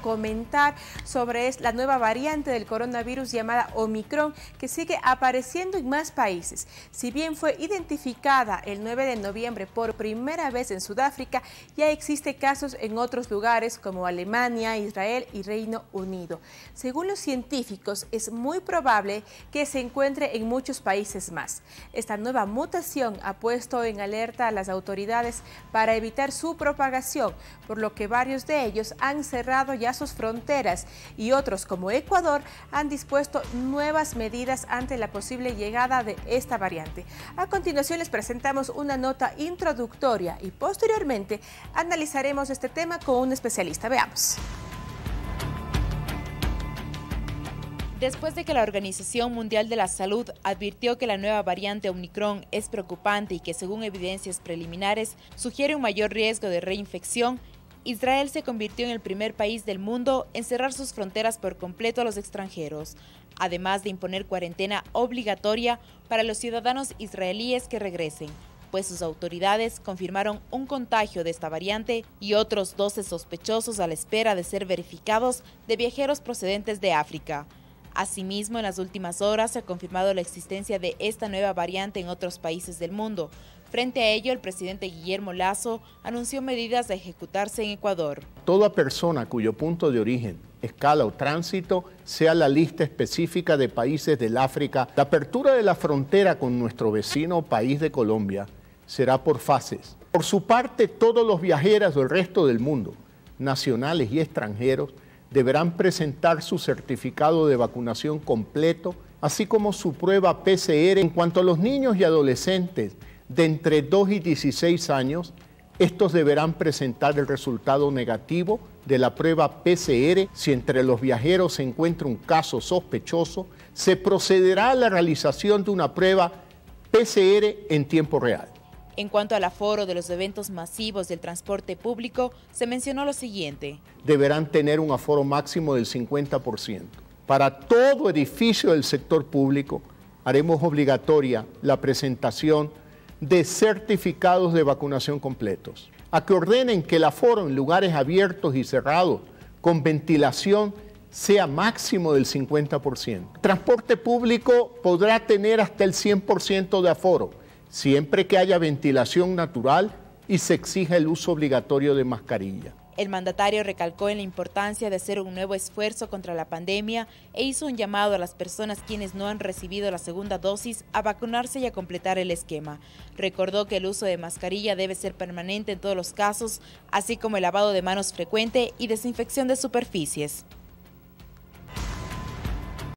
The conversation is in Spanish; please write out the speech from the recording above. comentar sobre la nueva variante del coronavirus llamada Ómicron, que sigue apareciendo en más países. Si bien fue identificada el 9 de noviembre por primera vez en Sudáfrica, ya existe casos en otros lugares como Alemania, Israel y Reino Unido. Según los científicos, es muy probable que se encuentre en muchos países más. Esta nueva mutación ha puesto en alerta a las autoridades para evitar su propagación, por lo que varios de ellos han cerrado ya sus fronteras y otros, como Ecuador, han dispuesto nuevas medidas ante la posible llegada de esta variante. A continuación les presentamos una nota introductoria y posteriormente analizaremos este tema con un especialista. Veamos. Después de que la Organización Mundial de la Salud advirtió que la nueva variante Ómicron es preocupante y que, según evidencias preliminares, sugiere un mayor riesgo de reinfección, Israel se convirtió en el primer país del mundo en cerrar sus fronteras por completo a los extranjeros, además de imponer cuarentena obligatoria para los ciudadanos israelíes que regresen, pues sus autoridades confirmaron un contagio de esta variante y otros 12 sospechosos a la espera de ser verificados de viajeros procedentes de África. Asimismo, en las últimas horas se ha confirmado la existencia de esta nueva variante en otros países del mundo. Frente a ello, el presidente Guillermo Lasso anunció medidas a ejecutarse en Ecuador. Toda persona cuyo punto de origen, escala o tránsito sea la lista específica de países del África, la apertura de la frontera con nuestro vecino país de Colombia será por fases. Por su parte, todos los viajeros del resto del mundo, nacionales y extranjeros, deberán presentar su certificado de vacunación completo, así como su prueba PCR. En cuanto a los niños y adolescentes, de entre 2 y 16 años, estos deberán presentar el resultado negativo de la prueba PCR. Si entre los viajeros se encuentra un caso sospechoso, se procederá a la realización de una prueba PCR en tiempo real. En cuanto al aforo de los eventos masivos del transporte público, se mencionó lo siguiente. Deberán tener un aforo máximo del 50%. Para todo edificio del sector público, haremos obligatoria la presentación de certificados de vacunación completos, a que ordenen que el aforo en lugares abiertos y cerrados con ventilación sea máximo del 50%. Transporte público podrá tener hasta el 100% de aforo, siempre que haya ventilación natural y se exija el uso obligatorio de mascarilla. El mandatario recalcó en la importancia de hacer un nuevo esfuerzo contra la pandemia e hizo un llamado a las personas quienes no han recibido la segunda dosis a vacunarse y a completar el esquema. Recordó que el uso de mascarilla debe ser permanente en todos los casos, así como el lavado de manos frecuente y desinfección de superficies.